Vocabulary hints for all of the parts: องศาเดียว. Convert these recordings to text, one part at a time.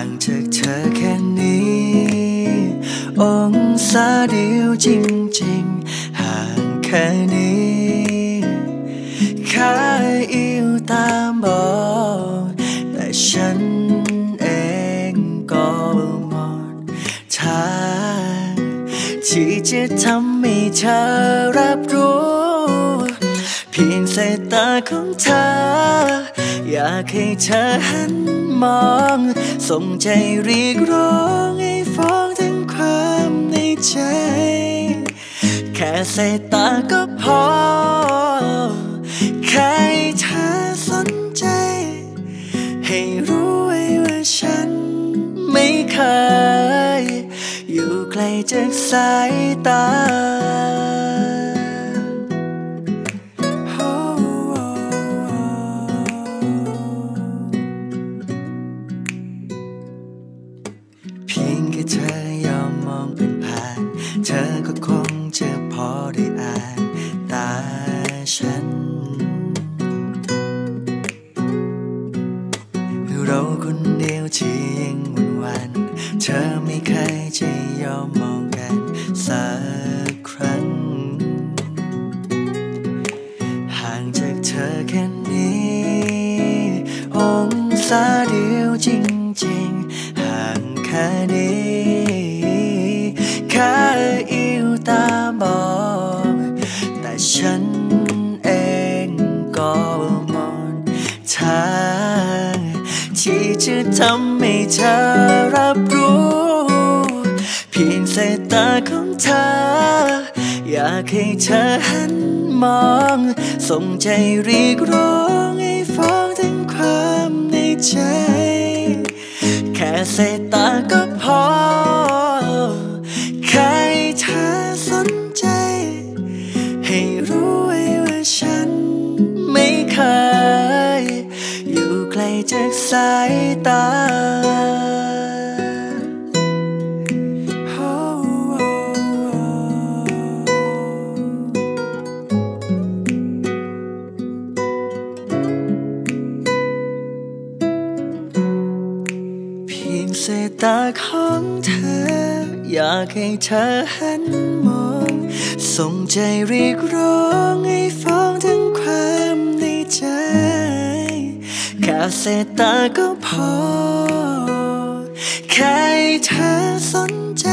างจากเธอแค่นี้องศาเดียวจริงๆห่างแค่นี้แค่อิวตามบอกแต่ฉันเองก็หมดทางที่จะทำให้เธอรับรู้เพียงสายตาของเธออยากให้เธอหันมองส่งใจเรียกร้องให้ฟ้องถึงความในใจแค่สายตาก็พอแค่เธอสนใจให้รู้ไว้ว่าฉันไม่เคยอยู่ไกลจากสายตาเพียงแค่เธอยอมมองเป็นผ่านเธอก็คงจะพอได้อ่านตาฉันเราคนเดียวที่ยิ่งวันเธอไม่เคยจะยอมมองกันสักครั้งห่างจากเธอแค่นี้องศาเดียวจริงๆห่างแค่นี้แค่อิวตาบอกแต่ฉันเองก็หมดทางที่จะทำให้เธอรับรู้เพียงสายตาของเธออยากให้เธอหันมองส่งใจเรียกร้องให้ฟ้องถึงความในใจแค่สายตาก็พอแค่เธอสนใจให้รู้ไว้ว่าฉันไม่เคยอยู่ไกลจากสายตาเพียงสายตาของเธออยากให้เธอหันมองส่งใจเรียกร้องให้ฟ้องถึงความในใจแค่สายตาก็พอแค่เธอสนใจ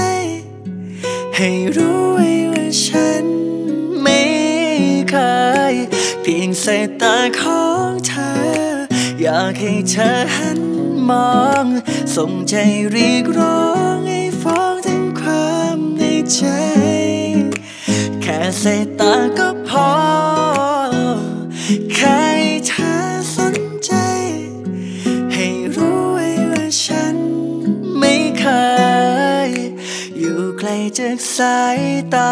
ให้รู้ไว้ว่าฉันไม่เคยเพียงสายตาของเธออยากให้เธอหันมองส่งใจเรียกร้องให้ฟ้องถึงความในใจแค่สายตาก็พอแค่เธอสนใจให้รู้ไว้ว่าฉันไม่เคยอยู่ไกลจากสายตา